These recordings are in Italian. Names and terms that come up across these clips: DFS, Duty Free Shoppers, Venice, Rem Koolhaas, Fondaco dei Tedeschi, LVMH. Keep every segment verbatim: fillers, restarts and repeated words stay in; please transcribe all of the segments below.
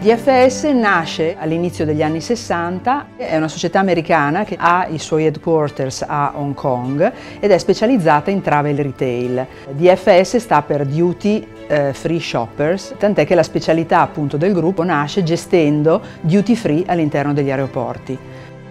D F S nasce all'inizio degli anni sessanta, è una società americana che ha i suoi headquarters a Hong Kong ed è specializzata in travel retail. D F S sta per Duty Free Shoppers, tant'è che la specialità appunto del gruppo nasce gestendo duty free all'interno degli aeroporti.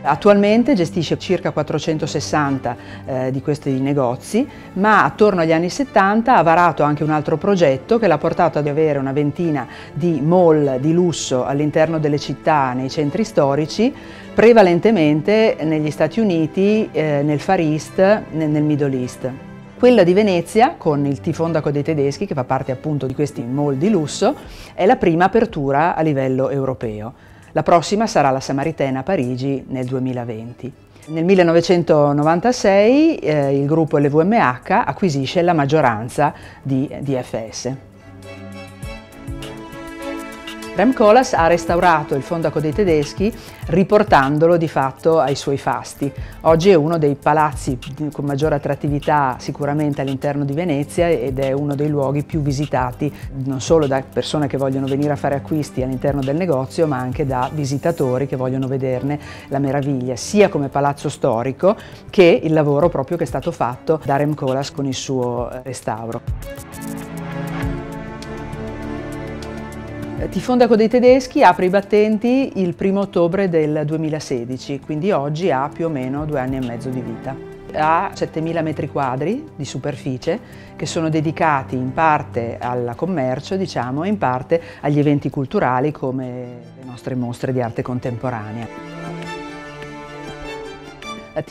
Attualmente gestisce circa quattrocentosessanta eh, di questi negozi, ma attorno agli anni settanta ha varato anche un altro progetto che l'ha portato ad avere una ventina di mall di lusso all'interno delle città, nei centri storici, prevalentemente negli Stati Uniti, eh, nel Far East, nel, nel Middle East. Quella di Venezia, con il Fondaco dei Tedeschi, che fa parte appunto di questi mall di lusso, è la prima apertura a livello europeo. La prossima sarà la Samaritana a Parigi nel duemilaventi. Nel millenovecentonovantasei eh, il gruppo L V M H acquisisce la maggioranza di D F S. Rem Koolhaas ha restaurato il Fondaco dei Tedeschi riportandolo di fatto ai suoi fasti. Oggi è uno dei palazzi con maggiore attrattività sicuramente all'interno di Venezia ed è uno dei luoghi più visitati non solo da persone che vogliono venire a fare acquisti all'interno del negozio, ma anche da visitatori che vogliono vederne la meraviglia, sia come palazzo storico che il lavoro proprio che è stato fatto da Rem Koolhaas con il suo restauro. Fondaco dei Tedeschi apre i battenti il primo ottobre del duemilasedici, quindi oggi ha più o meno due anni e mezzo di vita. Ha settemila metri quadri di superficie che sono dedicati in parte al commercio, diciamo, e in parte agli eventi culturali come le nostre mostre di arte contemporanea.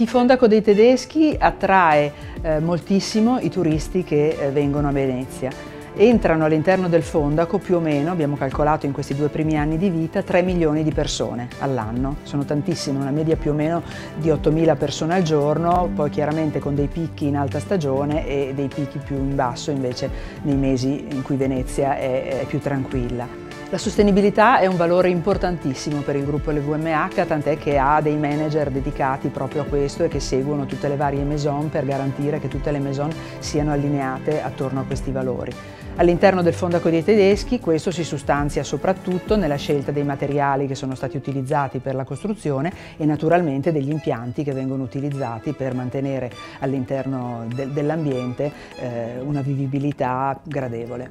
Fondaco dei Tedeschi attrae eh, moltissimo i turisti che eh, vengono a Venezia. Entrano all'interno del Fondaco più o meno, abbiamo calcolato in questi due primi anni di vita, tre milioni di persone all'anno. Sono tantissime, una media più o meno di ottomila persone al giorno, poi chiaramente con dei picchi in alta stagione e dei picchi più in basso invece nei mesi in cui Venezia è, è più tranquilla. La sostenibilità è un valore importantissimo per il gruppo L V M H, tant'è che ha dei manager dedicati proprio a questo e che seguono tutte le varie maison per garantire che tutte le maison siano allineate attorno a questi valori. All'interno del Fondaco dei Tedeschi questo si sostanzia soprattutto nella scelta dei materiali che sono stati utilizzati per la costruzione e naturalmente degli impianti che vengono utilizzati per mantenere all'interno de- dell'ambiente eh, una vivibilità gradevole.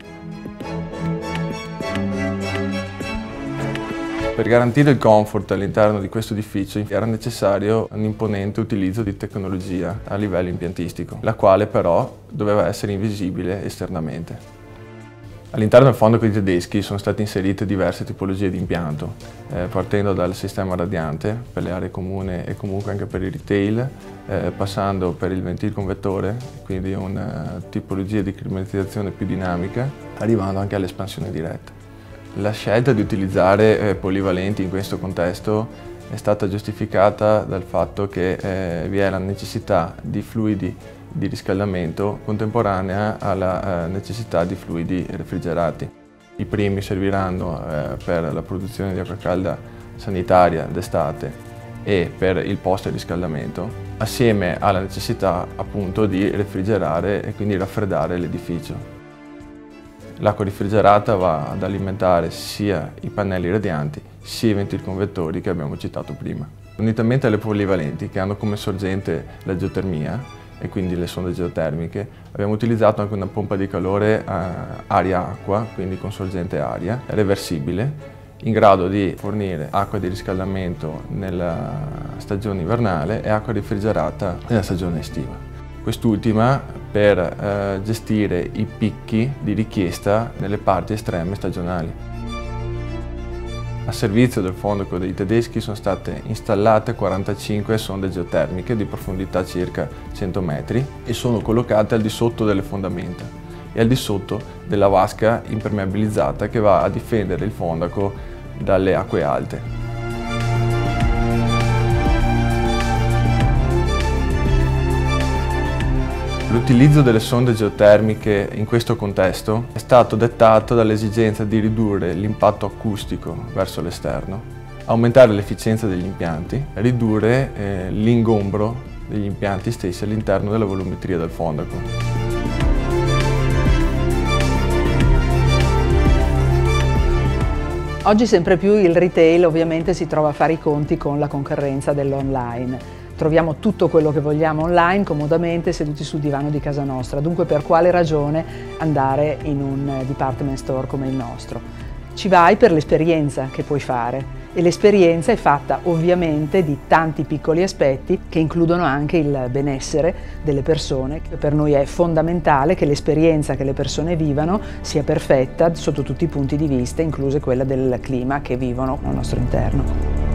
Per garantire il comfort all'interno di questo edificio era necessario un imponente utilizzo di tecnologia a livello impiantistico, la quale però doveva essere invisibile esternamente. All'interno del Fondaco dei Tedeschi sono state inserite diverse tipologie di impianto, eh, partendo dal sistema radiante per le aree comuni e comunque anche per il retail, eh, passando per il ventilconvettore, quindi una tipologia di climatizzazione più dinamica, arrivando anche all'espansione diretta. La scelta di utilizzare polivalenti in questo contesto è stata giustificata dal fatto che vi è la necessità di fluidi di riscaldamento contemporanea alla necessità di fluidi refrigerati. I primi serviranno per la produzione di acqua calda sanitaria d'estate e per il post riscaldamento, assieme alla necessità appunto di refrigerare e quindi raffreddare l'edificio. L'acqua rifrigerata va ad alimentare sia i pannelli radianti sia i ventilconvettori che abbiamo citato prima. Unitamente alle polivalenti che hanno come sorgente la geotermia e quindi le sonde geotermiche, abbiamo utilizzato anche una pompa di calore aria-acqua, quindi con sorgente aria, reversibile, in grado di fornire acqua di riscaldamento nella stagione invernale e acqua rifrigerata nella stagione estiva. Quest'ultima per eh, gestire i picchi di richiesta nelle parti estreme stagionali. A servizio del Fondaco dei Tedeschi sono state installate quarantacinque sonde geotermiche di profondità circa cento metri e sono collocate al di sotto delle fondamenta e al di sotto della vasca impermeabilizzata che va a difendere il Fondaco dalle acque alte. L'utilizzo delle sonde geotermiche in questo contesto è stato dettato dall'esigenza di ridurre l'impatto acustico verso l'esterno, aumentare l'efficienza degli impianti, ridurre eh, l'ingombro degli impianti stessi all'interno della volumetria del Fondaco. Oggi sempre più il retail ovviamente si trova a fare i conti con la concorrenza dell'online. Troviamo tutto quello che vogliamo online, comodamente, seduti sul divano di casa nostra. Dunque per quale ragione andare in un department store come il nostro? Ci vai per l'esperienza che puoi fare. E l'esperienza è fatta ovviamente di tanti piccoli aspetti che includono anche il benessere delle persone. Per noi è fondamentale che l'esperienza che le persone vivano sia perfetta sotto tutti i punti di vista, incluse quella del clima che vivono al nostro interno.